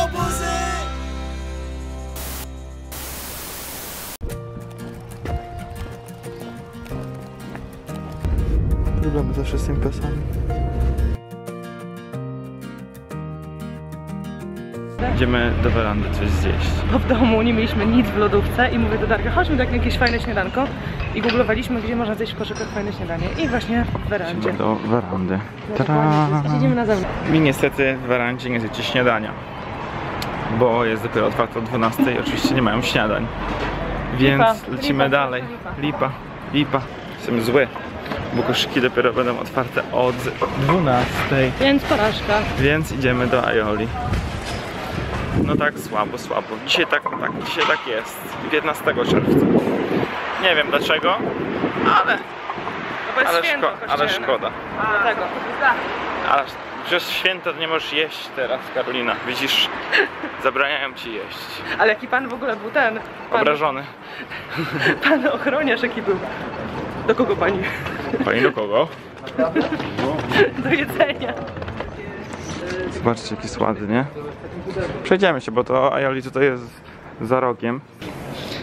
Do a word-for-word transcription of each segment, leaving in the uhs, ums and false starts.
Łobuzy! Lubię zawsze z tym piesem. Idziemy do werandy coś zjeść. Bo w domu nie mieliśmy nic w lodówce i mówię do Darka, chodźmy tak na jakieś fajne śniadanko. I googlowaliśmy, gdzie można zjeść w koszykach fajne śniadanie. I właśnie w werandzie. Idziemy do werandy. Idziemy na zewnątrz. Mi niestety w werandzie nie zjecie śniadania. Bo jest dopiero otwarte o dwunastej i oczywiście nie mają śniadań. Więc lipa. lecimy lipa, dalej. Lipa, lipa. Jestem zły. Bo koszyki dopiero będą otwarte od dwunastej. Więc porażka. Więc idziemy do Aioli. No tak słabo, słabo. Dzisiaj tak, tak, dzisiaj tak jest. piętnastego czerwca. Nie wiem dlaczego, ale... No ale, święto, szko ale szkoda. A, tego. Ale przez święto nie możesz jeść teraz, Karolina. Widzisz, zabraniają ci jeść. Ale jaki pan w ogóle był ten? Pan... Obrażony. Pan ochroniarz jaki był. Do kogo pani? Pani do kogo? Do jedzenia. Zobaczcie, jaki jest ładny. Przejdziemy się, bo to Aioli tutaj jest za rogiem.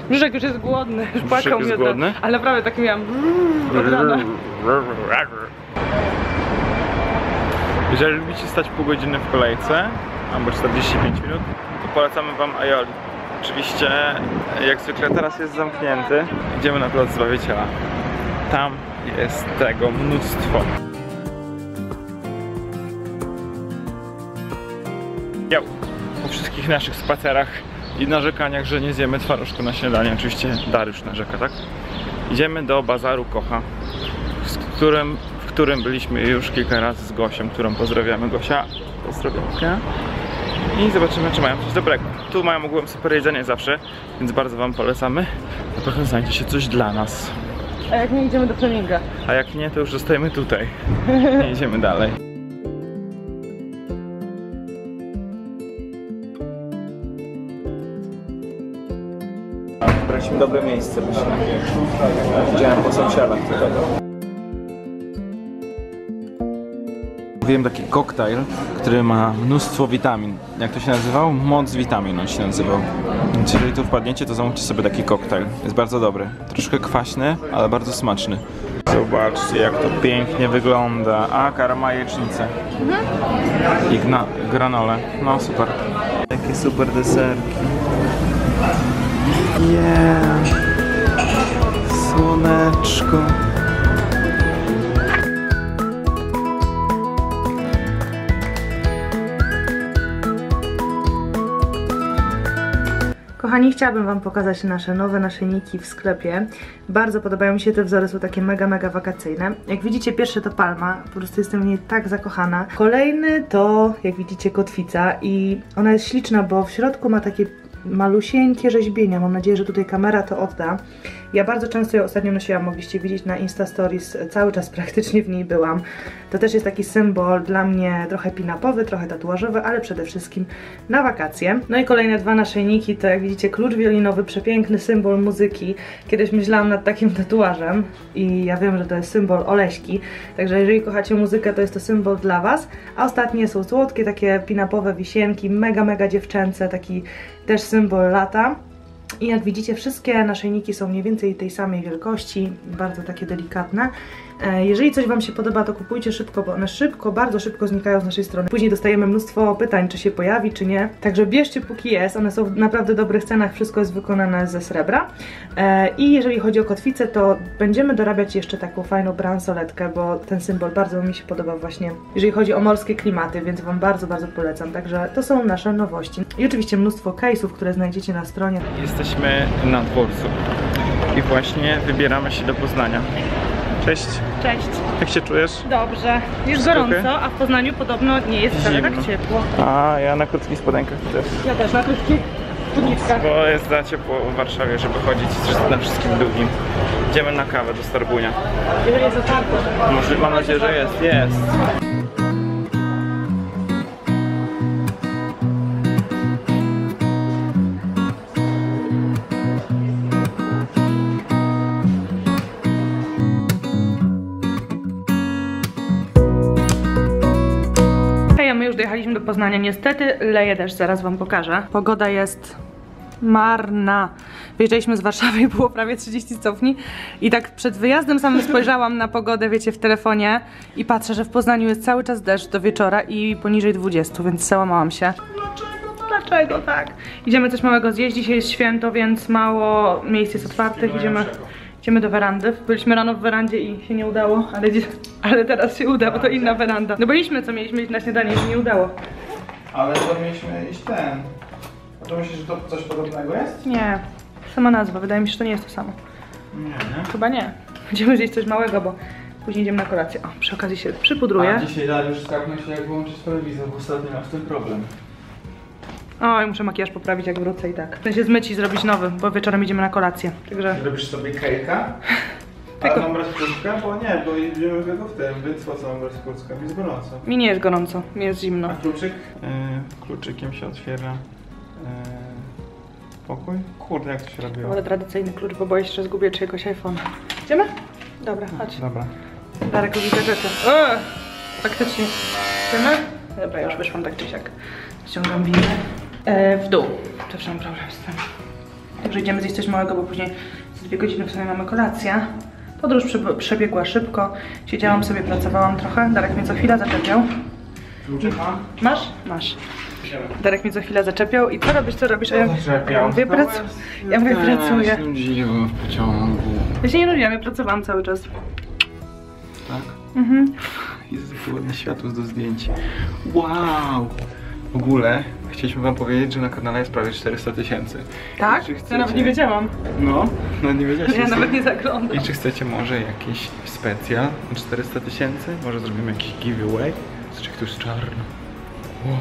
Brzuszek już jest głodny, już płakał mnie głodny? Ale naprawdę tak miałam. Jeżeli lubicie stać pół godziny w kolejce, albo czterdzieści pięć minut, to polecamy wam Aioli. Oczywiście, jak zwykle teraz jest zamknięty. Idziemy na plac Zbawiciela. Tam jest tego mnóstwo. Jo. Po wszystkich naszych spacerach i narzekaniach, że nie zjemy twarożku na śniadanie. Oczywiście Dariusz narzeka, tak? Idziemy do Bazaru Kocha, z którym, w którym byliśmy już kilka razy z Gosią, którą pozdrawiamy. Gosia, pozdrawiamy. I zobaczymy, czy mają coś dobrego. Tu mają ogółem super jedzenie zawsze, więc bardzo wam polecamy. Na pewno znajdzie się coś dla nas. A jak nie, idziemy do treninga. A jak nie, to już zostajemy tutaj. Nie idziemy dalej. Wybraliśmy dobre miejsce, myślę. Widziałem po sąsiadach tutaj. Mówiłem taki koktajl, który ma mnóstwo witamin. Jak to się nazywał? Moc witamin on się nazywał. Więc jeżeli tu wpadniecie, to zamówcie sobie taki koktajl. Jest bardzo dobry. Troszkę kwaśny, ale bardzo smaczny. Zobaczcie, jak to pięknie wygląda. A, karma jajecznice. I granole. No super. Takie super deserki. Yeah. Słoneczko. Kochani, chciałabym wam pokazać nasze nowe naszyjniki w sklepie. Bardzo podobają mi się te wzory, są takie mega, mega wakacyjne. Jak widzicie, pierwszy to palma, po prostu jestem w niej tak zakochana. Kolejny to, jak widzicie, kotwica i ona jest śliczna, bo w środku ma takie malusieńkie rzeźbienia, mam nadzieję, że tutaj kamera to odda. Ja bardzo często ją ostatnio nosiłam, mogliście widzieć na Insta Stories, cały czas praktycznie w niej byłam. To też jest taki symbol dla mnie trochę pin-upowy, trochę tatuażowy, ale przede wszystkim na wakacje. No i kolejne dwa naszyjniki to, jak widzicie, klucz wiolinowy, przepiękny symbol muzyki. Kiedyś myślałam nad takim tatuażem i ja wiem, że to jest symbol Oleśki, także jeżeli kochacie muzykę, to jest to symbol dla was. A ostatnie są słodkie, takie pin-upowe wisienki, mega, mega dziewczęce, taki też symbol lata. I jak widzicie, wszystkie naszyjniki są mniej więcej tej samej wielkości, bardzo takie delikatne. Jeżeli coś wam się podoba, to kupujcie szybko, bo one szybko, bardzo szybko znikają z naszej strony. Później dostajemy mnóstwo pytań, czy się pojawi, czy nie. Także bierzcie, póki jest, one są w naprawdę dobrych cenach, wszystko jest wykonane ze srebra. I jeżeli chodzi o kotwicę, to będziemy dorabiać jeszcze taką fajną bransoletkę, bo ten symbol bardzo mi się podoba właśnie, jeżeli chodzi o morskie klimaty, więc wam bardzo, bardzo polecam. Także to są nasze nowości. I oczywiście mnóstwo case'ów, które znajdziecie na stronie. Jesteśmy na dworcu i właśnie wybieramy się do Poznania. Cześć. Cześć. Jak się czujesz? Dobrze. Już gorąco, okay. A w Poznaniu podobno nie jest wcale tak ciepło. A ja na krótkich spodenkach też. Ja też na krótkich spódniczkach. Bo jest za ciepło w Warszawie, żeby chodzić na wszystkim długim. Idziemy na kawę do Starbunia. Jeżeli jest otwarto. Może, mam nadzieję, że jest. Jest. dojechaliśmy do Poznania. Niestety leje deszcz, zaraz wam pokażę. Pogoda jest marna. Wyjeżdżaliśmy z Warszawy i było prawie trzydzieści stopni. I tak przed wyjazdem samym spojrzałam na pogodę, wiecie, w telefonie i patrzę, że w Poznaniu jest cały czas deszcz do wieczora i poniżej dwudziestu, więc załamałam się. Dlaczego tak? Idziemy coś małego zjeść, dzisiaj jest święto, więc mało miejsc jest otwartych, idziemy, idziemy do werandy. Byliśmy rano w werandzie i się nie udało, ale, ale teraz się uda, bo to inna weranda. No byliśmy, co mieliśmy iść na śniadanie i się nie udało. Ale to mieliśmy iść ten... A to myślisz, że to coś podobnego jest? Nie, sama nazwa, wydaje mi się, że to nie jest to samo. Nie, nie? Chyba nie. Będziemy zjeść coś małego, bo... Później idziemy na kolację. O, przy okazji się przypudruję. A dzisiaj Dariusz skapnął się, jak wyłączyć telewizor, bo ostatnio miał ten problem. Oj, muszę makijaż poprawić, jak wrócę i tak. Chcę się zmyć i zrobić nowy, bo wieczorem idziemy na kolację. Także... Robisz sobie kejka? A mam brać kruczka? Bo nie, bo idziemy tego w tym, więc po co mam brać kruczka? Mi jest gorąco. Mi nie jest gorąco, mi jest zimno. A kluczyk? Yy, kluczykiem się otwiera yy, pokój? Kurde, jak to się robiło? Ale tradycyjny klucz, bo boję się, że zgubię czyjegoś iPhone'a. Idziemy? Dobra, chodź. Dobra. Darek lubi te rzeczy. O, faktycznie. Idziemy? Dobra, już wyszłam tak czy siak. Ściągam winę. E, w dół. Zawsze mam problem z tym. Dobrze, idziemy zjeść coś małego, bo później za dwie godziny w sumie mamy kolację. Podróż przebiegła szybko. Siedziałam sobie, pracowałam trochę. Darek mnie co chwila zaczepiał. Masz? Masz. Darek mnie co chwila zaczepiał i co robisz, co robisz? A ja, ja mówię, pracu ja mówię pracuję. Ja się nudziłam w pociągu. Ja się nie nudziłam, ja pracowałam cały czas. Tak? Mhm. Jezu, jakie ładne światło do zdjęć. Wow! W ogóle chcieliśmy wam powiedzieć, że na kanale jest prawie czterysta tysięcy. Tak? Chcecie... Ja nawet nie wiedziałam. No, no nie wiedziałam. Ja nawet nie zaglądam. I czy chcecie może jakiś specjal na czterysta tysięcy? Może zrobimy jakiś giveaway? Czy ktoś jest czarny? Wow.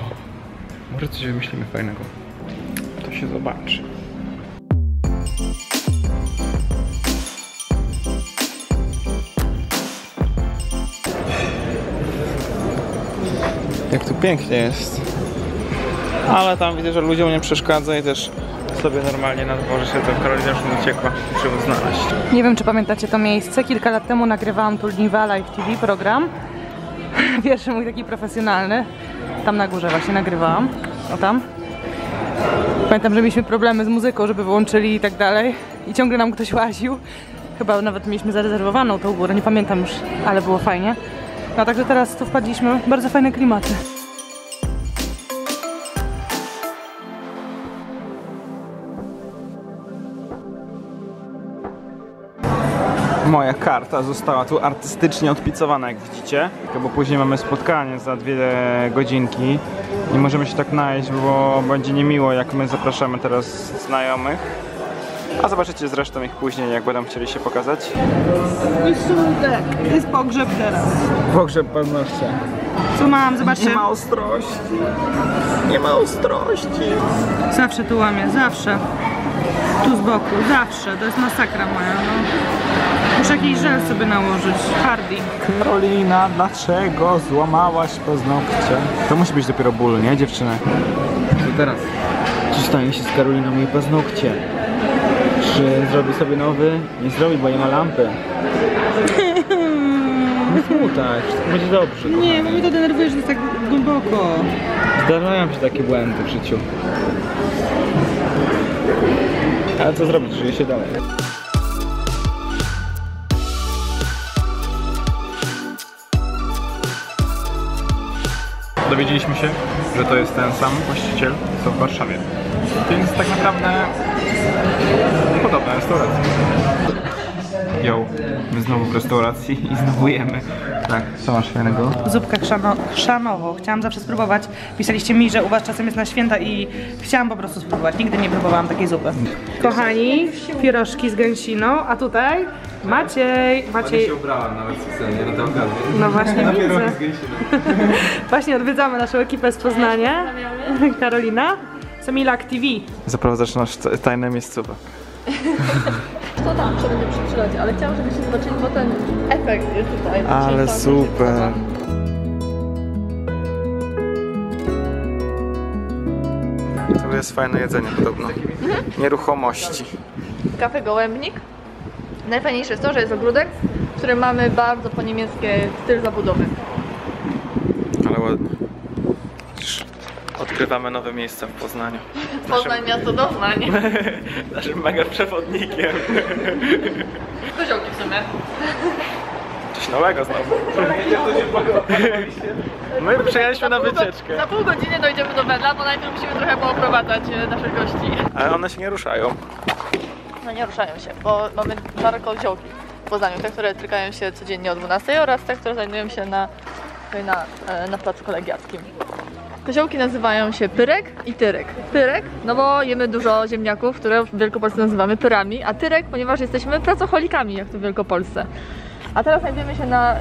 Może coś wymyślimy fajnego. To się zobaczy. Jak tu pięknie jest. Ale tam widzę, że ludziom nie przeszkadza i też sobie normalnie na dworze się to Karolina już nie uciekła. Muszę ją znaleźć. Nie wiem, czy pamiętacie to miejsce. Kilka lat temu nagrywałam tu Lniwa Live T V program. Pierwszy mój taki profesjonalny. Tam na górze właśnie nagrywałam. O tam. Pamiętam, że mieliśmy problemy z muzyką, żeby wyłączyli i tak dalej. I ciągle nam ktoś łaził. Chyba nawet mieliśmy zarezerwowaną tą górę, nie pamiętam już, ale było fajnie. No także teraz tu wpadliśmy. Bardzo fajne klimaty. Moja karta została tu artystycznie odpicowana, jak widzicie. Bo później mamy spotkanie za dwie godzinki. Nie możemy się tak najeść, bo będzie niemiło, jak my zapraszamy teraz znajomych. A zobaczycie zresztą ich później, jak będą chcieli się pokazać. To jest pogrzeb teraz. Pogrzeb pewnością. Co mam? Zobaczcie. Nie ma ostrości. Nie ma ostrości. Zawsze tu łamię, zawsze. Tu z boku, zawsze. To jest masakra moja, no. Muszę jakiś żel sobie nałożyć, hardy. Karolina, dlaczego złamałaś paznokcie? To musi być dopiero ból, nie dziewczyny? Co teraz? Czy stanie się z Karoliną jej paznokcie? Czy zrobi sobie nowy? Nie zrobi, bo nie ma lampy. Nie smutaj, wszystko będzie dobrze. Nie, bo mnie to denerwuje, że jest tak głęboko. Zdarzają się takie błędy w życiu. Ale co zrobić, żyje się dalej. Dowiedzieliśmy się, że to jest ten sam właściciel, co w Warszawie. Więc tak naprawdę podobna restauracja. Jo, my znowu w restauracji i znowu jemy. Tak, co masz fajnego? Zupkę chrzano, chrzanową. Chciałam zawsze spróbować. Pisaliście mi, że u was czasem jest na święta i chciałam po prostu spróbować. Nigdy nie próbowałam takiej zupy. Kochani, pierożki z gęsiną, a tutaj Maciej. Maciej ja się ubrałam nawet specjalnie na tę okazję. No właśnie na widzę. Właśnie odwiedzamy naszą ekipę z Poznania. Karolina. Samila T V. Zaprowadzasz nas w tajne miejscowe. To tam, co będzie przy przylocie, ale chciałam, żebyście zobaczyli, bo ten efekt jest tutaj. Ale super! To jest fajne jedzenie podobno. Mhm. Nieruchomości. Kafe Gołębnik. Najfajniejsze jest to, że jest ogródek, w którym mamy bardzo po niemieckie styl zabudowy. Ale ładnie. Odkrywamy nowe miejsca w Poznaniu. Poznań miasto doznań. Naszym mega przewodnikiem. Koziołki w sumie. Coś nowego znowu. My przyjechaliśmy na wycieczkę. Za pół godziny dojdziemy do Wedla, bo najpierw musimy trochę pooprowadzać naszych gości. Ale one się nie ruszają. No nie ruszają się, bo mamy dwa koziołki w Poznaniu. Te, które trykają się codziennie o dwunastej oraz te, które znajdują się na, na, na placu kolegiackim. Koziołki nazywają się Pyrek i Tyrek. Pyrek, no bo jemy dużo ziemniaków, które w Wielkopolsce nazywamy pyrami, a Tyrek, ponieważ jesteśmy pracoholikami, jak to w Wielkopolsce. A teraz znajdziemy się na, yy,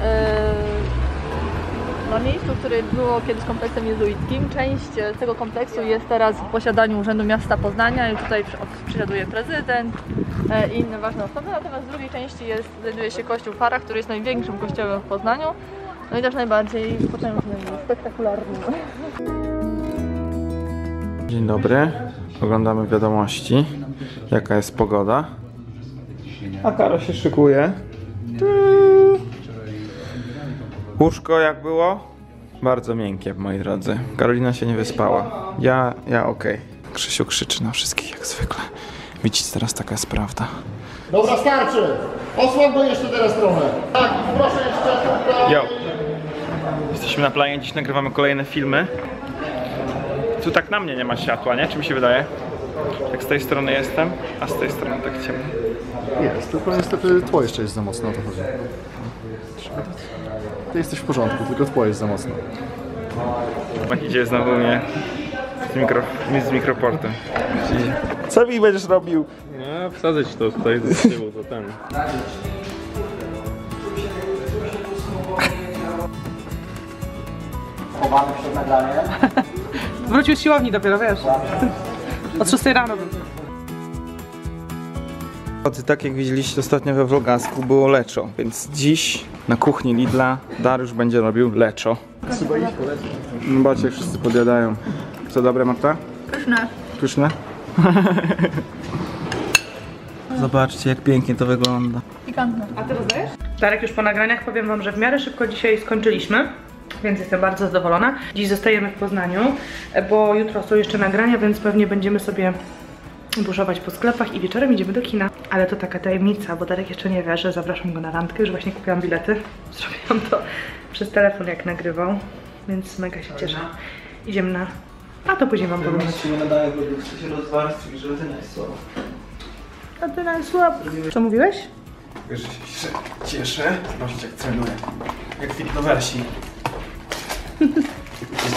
na miejscu, które było kiedyś kompleksem jezuickim. Część tego kompleksu jest teraz w posiadaniu Urzędu Miasta Poznania i tutaj przysiaduje prezydent yy, i inne ważne osoby. Natomiast w drugiej części jest, znajduje się kościół Fara, który jest największym kościołem w Poznaniu. No i też najbardziej potężnym, spektakularnym. Dzień dobry, oglądamy wiadomości, jaka jest pogoda. A Karo się szykuje. Łóżko jak było? Bardzo miękkie, moi drodzy. Karolina się nie wyspała. Ja, ja okej. Okay. Krzysiu krzyczy na wszystkich jak zwykle. Widzicie, teraz taka jest prawda. Dobra, starczy! Osłon go jeszcze teraz trochę. Tak, proszę jeszcze. Yo. Jesteśmy na planie, dziś nagrywamy kolejne filmy. Tu tak na mnie nie ma światła, nie? Czy mi się wydaje? Jak z tej strony jestem, a z tej strony tak ciemno. Jest, tylko niestety tło jeszcze jest za mocno, o to chodzi. Ty jesteś w porządku, tylko tło jest za mocno. Mach idzie znowu mnie z, mikro, z mikroportem. Co mi będziesz robił? No, wsadzę ci to tutaj z tyłu, to ten. Chowany przed nagraniem. Wrócił z siłowni dopiero, wiesz. Od szóstej rano był. Tak jak widzieliście ostatnio we vlogasku było leczo, więc dziś na kuchni Lidla Dariusz będzie robił leczo. Trzeba iść po leczo. No bacie, wszyscy podjadają. Co dobre, Marta? Pyszne. Pyszne? Zobaczcie, jak pięknie to wygląda. Pikantne. A ty rozdajesz? Darek już po nagraniach, powiem wam, że w miarę szybko dzisiaj skończyliśmy. Więc jestem bardzo zadowolona. Dziś zostajemy w Poznaniu, bo jutro są jeszcze nagrania, więc pewnie będziemy sobie buszować po sklepach i wieczorem idziemy do kina. Ale to taka tajemnica, bo Darek jeszcze nie wie, że zapraszam go na randkę, już właśnie kupiłam bilety. Zrobiłam to przez telefon, jak nagrywał, więc mega się cieszę. Idziemy na... a to później wam powiem. Nie nadaje, bo chcę się rozwarstwić, że ty najsłabszy. A ty najsłabszy. Co mówiłeś? Wiesz, że się cieszę. Zobaczcie, jak trenuję. Jak fitnowersi.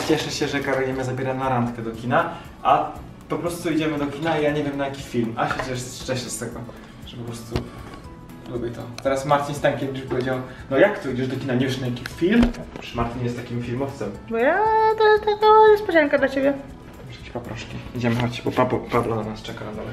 Cieszę się, że Karolina mnie zabiera na randkę do kina, a po prostu idziemy do kina i ja nie wiem na jaki film. A się cieszę z tego, że po prostu lubię to. Teraz Marcin Stankiewicz powiedział, no jak tu idziesz do kina, nie wiesz na jaki film? Przecież Martin jest takim filmowcem. Bo ja, to jest taka niespodzianka dla ciebie. Jakieś paproszki. Idziemy, chodźcie, bo Pablo na nas czeka na dole.